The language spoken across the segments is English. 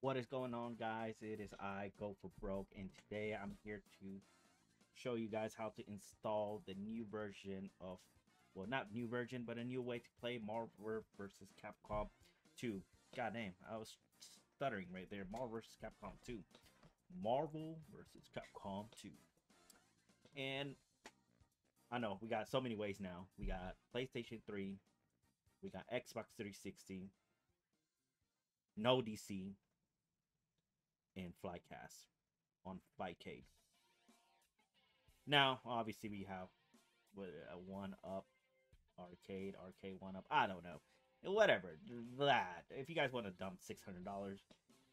What is going on, guys? It is I Go For Broke, and today I'm here to show you guys how to install the new version of, well, not new version, but a new way to play Marvel vs Capcom 2. Goddamn, I was stuttering right there. Marvel vs Capcom 2. And I know we got so many ways now. We got PlayStation 3, we got Xbox 360, NoDC, and Flycast on Fightcade. Now, obviously, we have a one-up arcade, RK one-up. I don't know, whatever. That if you guys want to dump $600,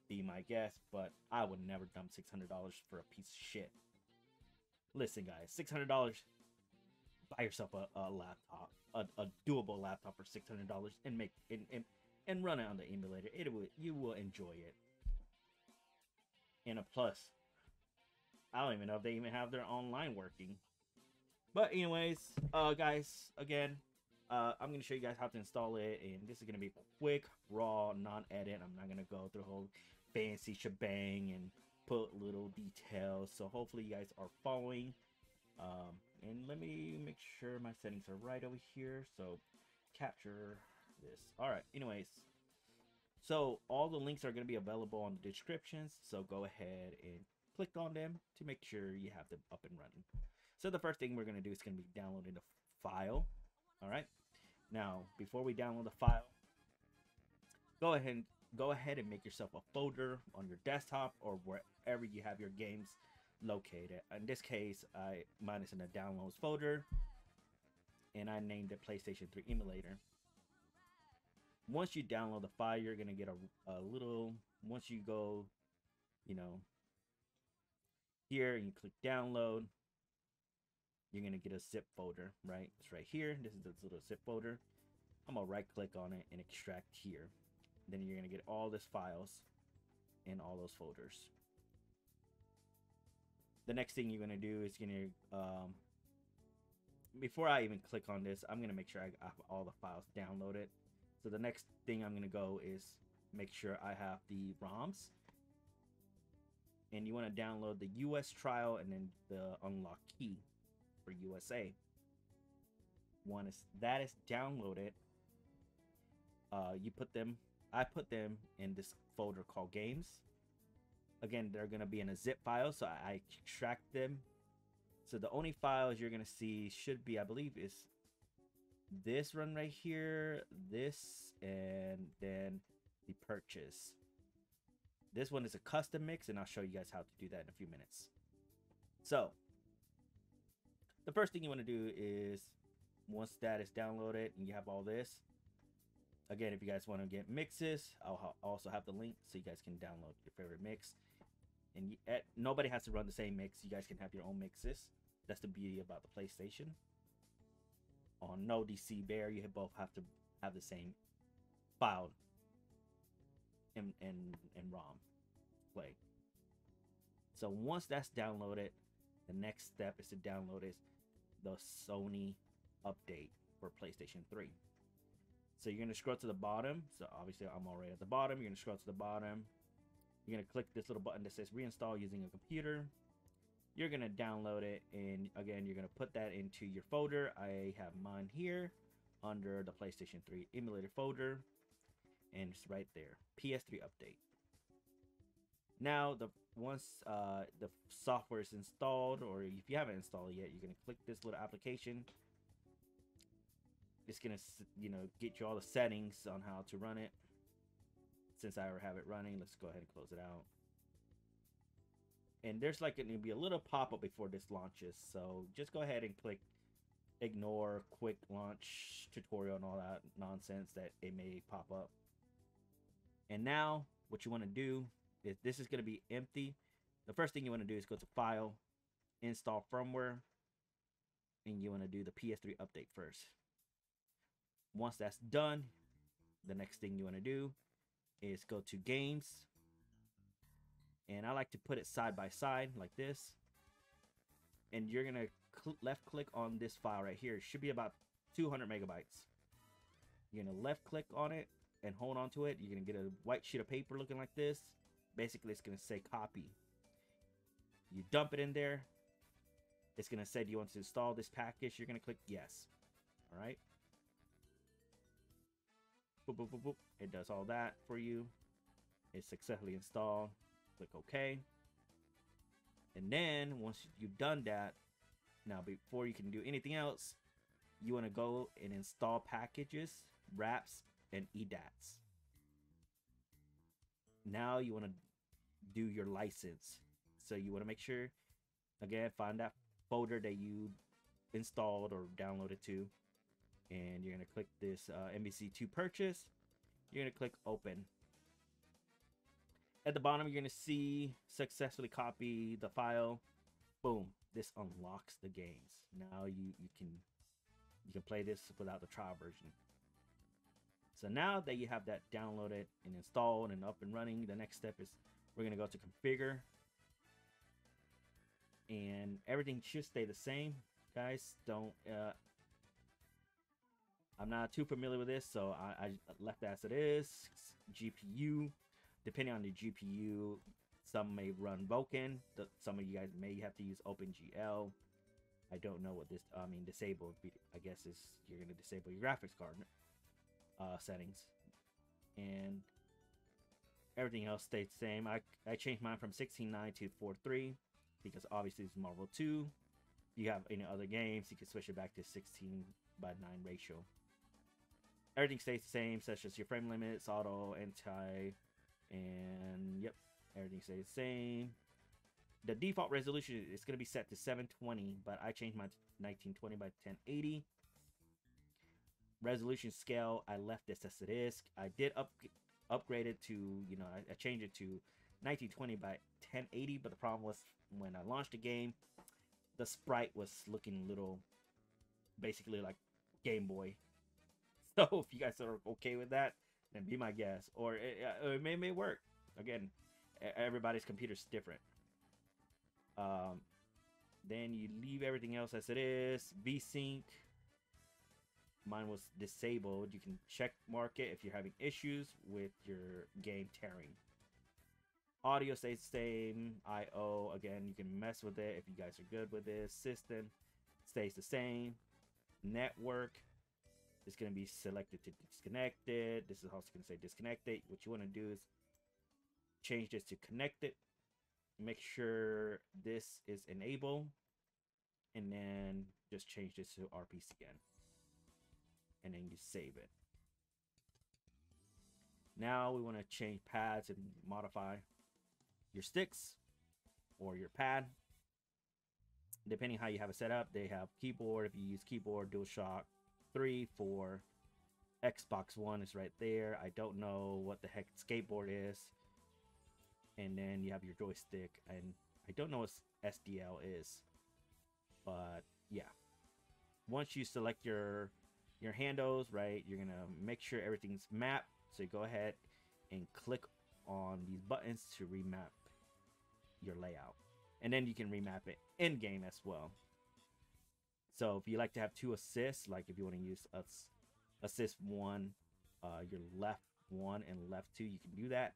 be my guest, but I would never dump $600 for a piece of shit. Listen, guys, $600. Buy yourself a laptop, a doable laptop for $600, and make and run it on the emulator. You will enjoy it. And a plus, I don't even know if they even have their online working. But anyways, guys, again, I'm gonna show you guys how to install it, and this is gonna be quick, raw, non-edit. I'm not gonna go through the whole fancy shebang and put little details. So hopefully you guys are following. And let me make sure my settings are right over here. So capture this. All right. Anyways. So all the links are going to be available on the descriptions, so go ahead and click on them to make sure you have them up and running. So the first thing we're going to do is going to be downloading the file. All right. Now, before we download the file, go ahead and make yourself a folder on your desktop or wherever you have your games located. In this case, mine is in the downloads folder, and I named it PlayStation 3 emulator. Once you download the file, you're gonna get a little, once you go, you know, here and you click download, you're gonna get a zip folder, right? It's right here. This is this little zip folder. I'm gonna right click on it and extract here. Then you're gonna get all these files in all those folders. The next thing you're gonna do is gonna, before I even click on this, I'm gonna make sure I have all the files downloaded. So the next thing I'm gonna go is make sure I have the ROMs, and you wanna download the US trial and then the unlock key for USA. Once that is downloaded, you put them, I put them in this folder called games. Again, they're gonna be in a zip file, so I extract them. So the only files you're gonna see should be, I believe, is this run right here, this, and then the purchase. This one is a custom mix, and I'll show you guys how to do that in a few minutes. So the first thing you want to do is, once that is downloaded and you have all this, again, if you guys want to get mixes, I'll also have the link so you guys can download your favorite mix. And nobody has to run the same mix. You guys can have your own mixes. That's the beauty about the PlayStation. On NoDC Bear, you both have to have the same file and ROM play. So once that's downloaded, the next step is to download is the Sony update for PlayStation 3. So you're gonna scroll to the bottom. So obviously I'm already at the bottom. You're gonna scroll to the bottom. You're gonna click this little button that says reinstall using a computer. You're gonna download it, and again, you're gonna put that into your folder. I have mine here under the PlayStation 3 emulator folder, and it's right there, PS3 update. Now, once the software is installed, or if you haven't installed it yet, you're gonna click this little application. It's gonna, you know, get you all the settings on how to run it. Since I already have it running, let's go ahead and close it out. And there's like gonna be a little pop-up before this launches, so just go ahead and click ignore quick launch tutorial and all that nonsense that it may pop up. And now what you want to do is, this is going to be empty. The first thing you want to do is go to file, install firmware, and you want to do the PS3 update first. Once that's done, the next thing you want to do is go to games. And I like to put it side by side like this. And you're going to left click on this file right here. It should be about 200 megabytes. You're going to left click on it and hold on to it. You're going to get a white sheet of paper looking like this. basically it's going to say copy. You dump it in there. It's going to say, do you want to install this package? You're going to click yes. All right. Boop, boop, boop, boop. It does all that for you. It's successfully installed. Click OK. And then once you've done that, now before you can do anything else, you want to go and install packages, wraps, and EDATs. Now you want to do your license. So you want to make sure, again, find that folder that you installed or downloaded to. And you're going to click this MVC2 purchase. You're going to click open. At the bottom, you're going to see successfully copy the file. Boom. This unlocks the games. Now you can play this without the trial version. So now that you have that downloaded and installed and up and running, the next step is we're going to go to configure. And everything should stay the same, guys. Don't I'm not too familiar with this, so I left as it is. GPU, depending on the GPU, some may run Vulkan. Some of you guys may have to use OpenGL. I don't know what this, I mean, disable, I guess is you're going to disable your graphics card settings. And everything else stays the same. I changed mine from 16:9 to 4:3 because obviously it's Marvel 2. You have any other games, you can switch it back to 16:9 ratio. Everything stays the same, such as your frame limits, auto, anti, and yep, everything stays the same. The default resolution is going to be set to 720, but I changed my 1920 by 1080. Resolution scale, I left this as it is. I did upgrade it to, you know, I changed it to 1920 by 1080, but the problem was when I launched the game, the sprite was looking little, basically like Game Boy. So if you guys are okay with that, then be my guest, or it may work. Again, everybody's computer's different. Then you leave everything else as it is. VSync, mine was disabled. You can check mark it if you're having issues with your game tearing. Audio stays the same. IO, again, you can mess with it if you guys are good with this. System stays the same. Network is going to be selected to disconnected. This is also going to say disconnected. What you want to do is change this to connected. Make sure this is enable, and then just change this to RPCN, and then you save it. Now we want to change pads and modify your sticks or your pad, depending how you have it set up. They have keyboard. If you use keyboard, DualShock 3, 4, Xbox One is right there. I don't know what the heck skateboard is. And then you have your joystick, and I don't know what SDL is, but yeah. Once you select your handles, right, you're gonna make sure everything's mapped. So you go ahead and click on these buttons to remap your layout, and then you can remap it in game as well. So if you like to have two assists, like if you want to use assist one, your left one and left two, you can do that.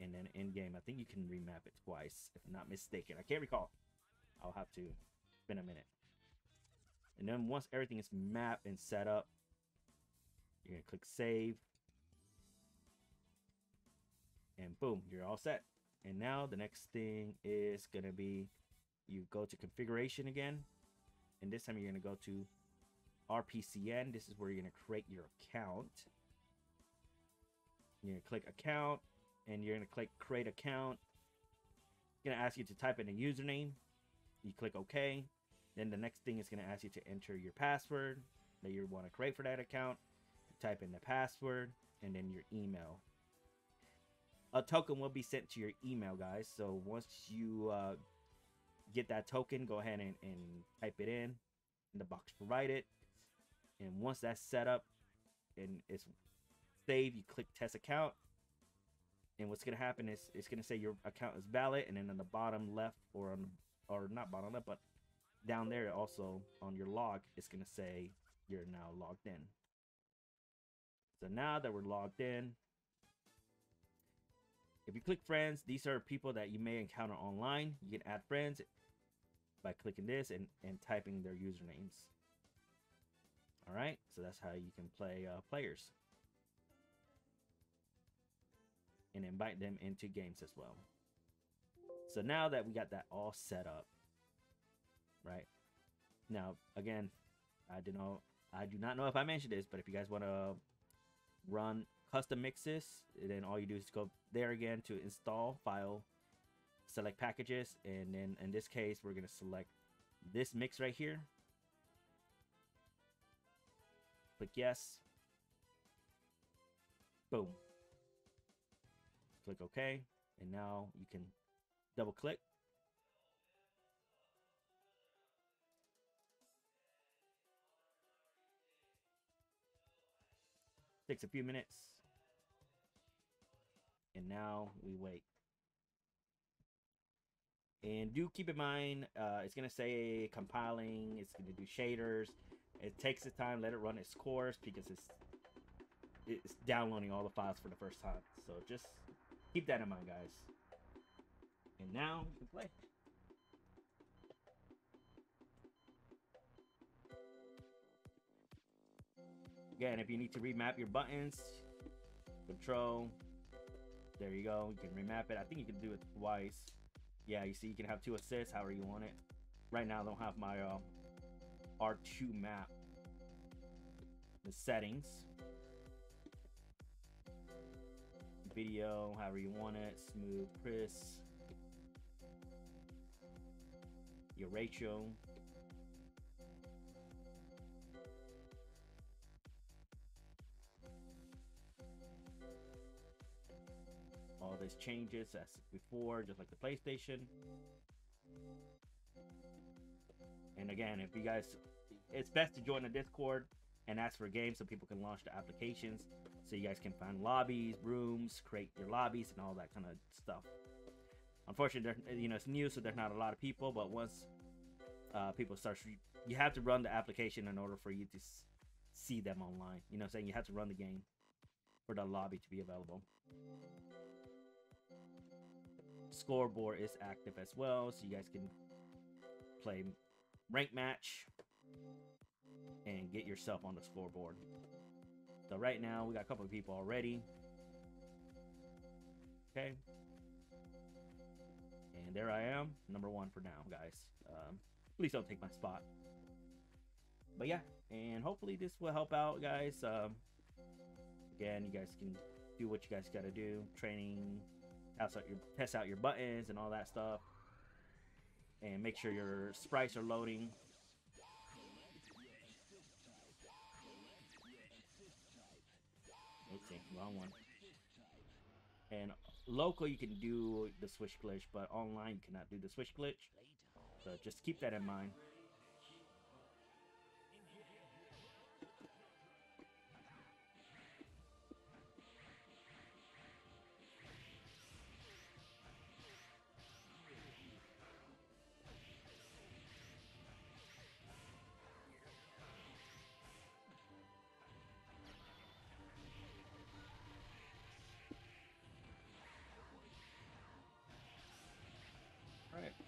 And then in game, I think you can remap it twice, if I'm not mistaken. I can't recall. I'll have to spend a minute. And then once everything is mapped and set up, you're gonna click save, and boom, you're all set. And now the next thing is gonna be you go to configuration again, and this time you're gonna go to RPCN. This is where you're gonna create your account. You're gonna click account, and you're gonna click create account. It's gonna ask you to type in a username. You click OK. Then the next thing is gonna ask you to enter your password that you want to create for that account. You type in the password and then your email. A token will be sent to your email, guys. So once you get that token, go ahead and type it in the box provided. And once that's set up and it's save, you click test account, and what's gonna happen is it's gonna say your account is valid, and then on the bottom left, or on, or not bottom left, but down there also on your log, it's gonna say you're now logged in. So now that we're logged in, click friends. These are people that you may encounter online. You can add friends by clicking this and typing their usernames. All right, so that's how you can play players and invite them into games as well. So now that we got that all set up, right? Now, again, I do not know if I mentioned this, but if you guys want to run custom mixes, then all you do is go there again to install, file, select packages, and then in this case, we're going to select this mix right here. Click yes. Boom. Click OK, and now you can double click. Takes a few minutes, and now we wait. And do keep in mind, it's gonna say compiling, it's gonna do shaders. It takes its time, let it run its course, because it's downloading all the files for the first time. So just keep that in mind, guys. And now we can play. Again, if you need to remap your buttons, control, there you go, you can remap it. I think you can do it twice. Yeah, you see you can have 2 assists however you want it. Right now I don't have my R2 map, the settings, video however you want it, smooth, crisp, your ratio. All this changes as before, just like the PlayStation. And again, if you guys, it's best to join the Discord and ask for games so people can launch the applications, so you guys can find lobbies, rooms, create your lobbies, and all that kind of stuff. Unfortunately, you know, it's new, so there's not a lot of people, but once people start, you have to run the application in order for you to see them online. You know what I'm saying? You have to run the game for the lobby to be available. Scoreboard is active as well, so you guys can play rank match and get yourself on the scoreboard. So right now we got a couple of people already. Okay, and there I am, #1 for now, guys. Please don't take my spot, but yeah, and hopefully this will help out, guys. Again, you guys can do what you guys gotta do, training, test out your buttons and all that stuff, and make sure your sprites are loading. Okay, wrong one. And local, you can do the switch glitch, but online you cannot do the switch glitch, so just keep that in mind.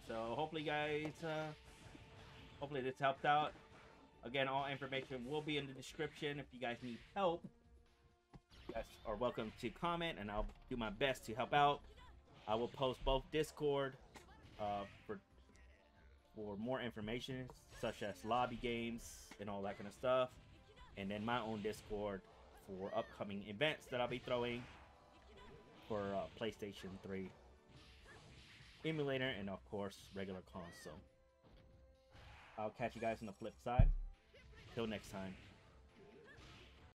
So hopefully, guys, hopefully this helped out. Again, all information will be in the description. If you guys need help, you guys are welcome to comment, and I'll do my best to help out. I will post both Discord for more information, such as lobby games and all that kind of stuff, and then my own Discord for upcoming events that I'll be throwing for PlayStation 3. Emulator, and of course regular console. I'll catch you guys on the flip side. Till next time.